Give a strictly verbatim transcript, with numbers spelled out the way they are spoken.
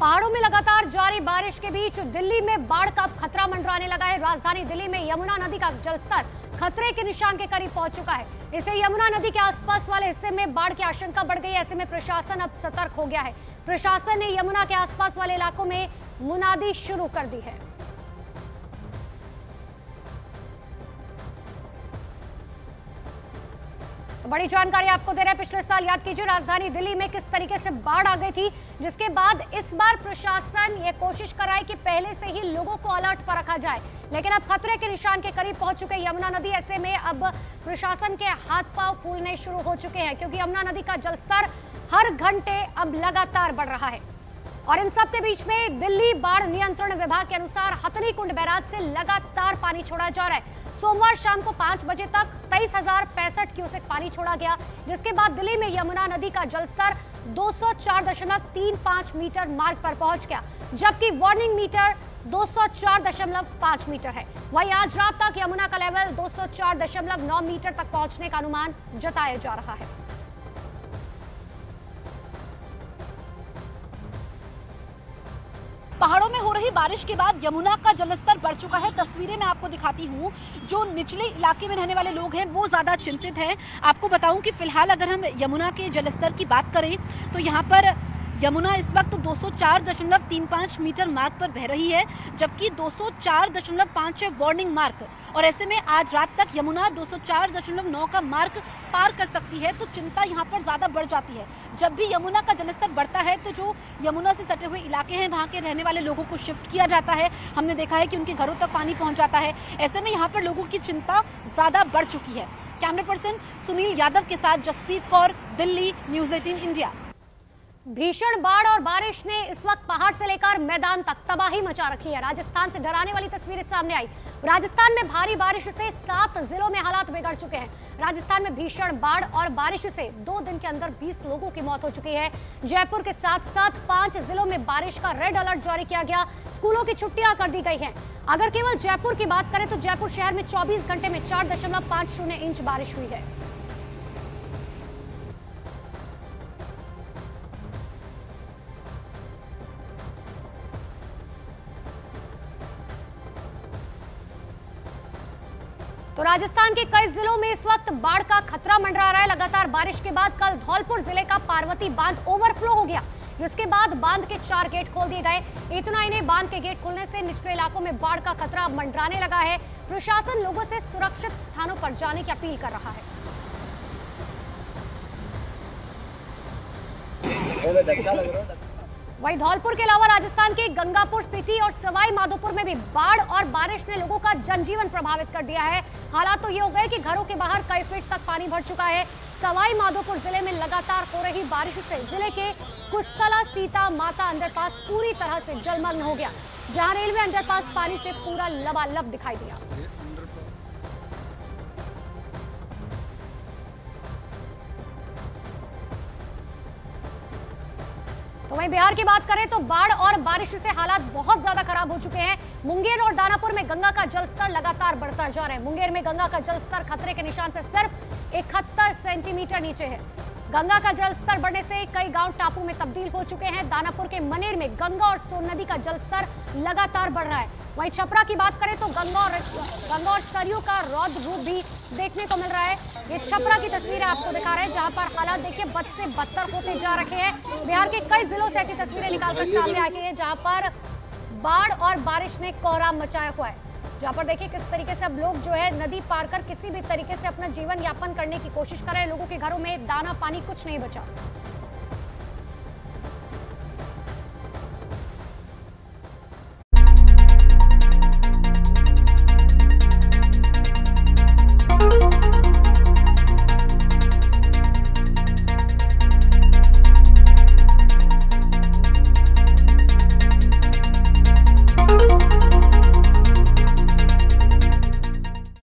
पहाड़ों में लगातार जारी बारिश के बीच दिल्ली में बाढ़ का खतरा मंडराने लगा है। राजधानी दिल्ली में यमुना नदी का जलस्तर खतरे के निशान के करीब पहुंच चुका है। इससे यमुना नदी के आसपास वाले हिस्से में बाढ़ की आशंका बढ़ गई है। ऐसे में प्रशासन अब सतर्क हो गया है। प्रशासन ने यमुना के आसपास वाले इलाकों में मुनादी शुरू कर दी है। बड़ी जानकारी आपको दे रहे हैं। पिछले साल याद कीजिए राजधानी दिल्ली में किस तरीके से बाढ़ आ गई थी, जिसके बाद इस बार प्रशासन ये कोशिश कर रहा है कि पहले से ही लोगों को अलर्ट पर रखा जाए, लेकिन अब खतरे के निशान के करीब पहुंच चुके यमुना नदी। ऐसे में अब प्रशासन के हाथ पांव फूलने शुरू हो चुके हैं, क्योंकि यमुना नदी का जलस्तर हर घंटे अब लगातार बढ़ रहा है। और इन सब के बीच में दिल्ली बाढ़ नियंत्रण विभाग के अनुसार हथनी कुंड बैराज से लगातार पानी छोड़ा जा रहा है। सोमवार शाम को पांच बजे तक तेईस हजार पैंसठ क्यूसेक पानी छोड़ा गया, जिसके बाद दिल्ली में यमुना नदी का जलस्तर दो सौ चार दशमलव तीन पाँच मीटर मार्ग पर पहुंच गया, जबकि वार्निंग मीटर दो सौ चार दशमलव पाँच मीटर है। वहीं आज रात तक यमुना का लेवल दो सौ चार दशमलव नौ मीटर तक पहुंचने का अनुमान जताया जा रहा है। पहाड़ों में हो रही बारिश के बाद यमुना का जलस्तर बढ़ चुका है। तस्वीरें मैं आपको दिखाती हूँ। जो निचले इलाके में रहने वाले लोग हैं वो ज़्यादा चिंतित हैं। आपको बताऊं कि फिलहाल अगर हम यमुना के जलस्तर की बात करें तो यहाँ पर यमुना इस वक्त दो सौ चार दशमलव तीन पाँच मीटर मार्ग पर बह रही है, जबकि दो सौ चार दशमलव पाँच है वार्निंग मार्क। और ऐसे में आज रात तक यमुना दो सौ चार दशमलव नौ का मार्क पार कर सकती है, तो चिंता यहाँ पर ज़्यादा बढ़ जाती है। जब भी यमुना का जलस्तर बढ़ता है तो जो यमुना से सटे हुए इलाके हैं वहाँ के रहने वाले लोगों को शिफ्ट किया जाता है। हमने देखा है कि उनके घरों तक पानी पहुँच जाता है। ऐसे में यहाँ पर लोगों की चिंता ज़्यादा बढ़ चुकी है। कैमरा पर्सन सुनील यादव के साथ जसप्रीत कौर, दिल्ली, न्यूज़ अठारह इंडिया। भीषण बाढ़ और बारिश ने इस वक्त पहाड़ से लेकर मैदान तक तबाही मचा रखी है। राजस्थान से डराने वाली तस्वीरें सामने आई। राजस्थान में भारी बारिश से सात जिलों में हालात बिगड़ चुके हैं। राजस्थान में भीषण बाढ़ और बारिश से दो दिन के अंदर बीस लोगों की मौत हो चुकी है। जयपुर के साथ साथ पांच जिलों में बारिश का रेड अलर्ट जारी किया गया। स्कूलों की छुट्टियां कर दी गई हैं। अगर केवल जयपुर की बात करें तो जयपुर शहर में चौबीस घंटे में चार दशमलव पांच शून्य इंच बारिश हुई है। तो राजस्थान के कई जिलों में इस वक्त बाढ़ का खतरा मंडरा रहा है। लगातार बारिश के बाद कल धौलपुर जिले का पार्वती बांध ओवरफ्लो हो गया, जिसके बाद बांध के चार गेट खोल दिए गए। इतना ही नहीं, बांध के गेट खोलने से निचले इलाकों में बाढ़ का खतरा मंडराने लगा है। प्रशासन लोगों से सुरक्षित स्थानों पर जाने की अपील कर रहा है। वहीं धौलपुर के अलावा राजस्थान के गंगापुर सिटी और सवाई माधोपुर में भी बाढ़ और बारिश ने लोगों का जनजीवन प्रभावित कर दिया है। हालात तो ये हो गए कि घरों के बाहर कई फीट तक पानी भर चुका है। सवाई माधोपुर जिले में लगातार हो रही बारिश से जिले के कुस्तला सीता माता अंडरपास पूरी तरह से जलमग्न हो गया, जहां रेलवे अंडरपास पानी से पूरा लबालब दिखाई दिया। तो वहीं बिहार की बात करें तो बाढ़ और बारिश से हालात बहुत ज्यादा खराब हो चुके हैं। मुंगेर और दानापुर में गंगा का जलस्तर लगातार बढ़ता जा रहा है। मुंगेर में गंगा का जलस्तर खतरे के निशान से सिर्फ इकहत्तर सेंटीमीटर नीचे है। गंगा का जलस्तर बढ़ने से कई गांव टापू में तब्दील हो चुके हैं। दानापुर के मनेर में गंगा और सोन नदी का जलस्तर लगातार बढ़ रहा है। वहीं छपरा की बात करें तो गंगा और गंगा और सरयू का रौद्र रूप भी देखने को मिल रहा है। ये छपरा की तस्वीरें आपको दिखा रहे हैं, जहां पर हालात देखिए बद से बदतर होते जा रखे हैं। बिहार के कई जिलों से ऐसी तस्वीरें निकालकर सामने आ गई है, जहां पर बाढ़ और बारिश ने कोहराम मचाया हुआ है। जहां पर देखिए किस तरीके से अब लोग जो है नदी पार कर किसी भी तरीके से अपना जीवन यापन करने की कोशिश कर रहे हैं। लोगों के घरों में दाना पानी कुछ नहीं बचा।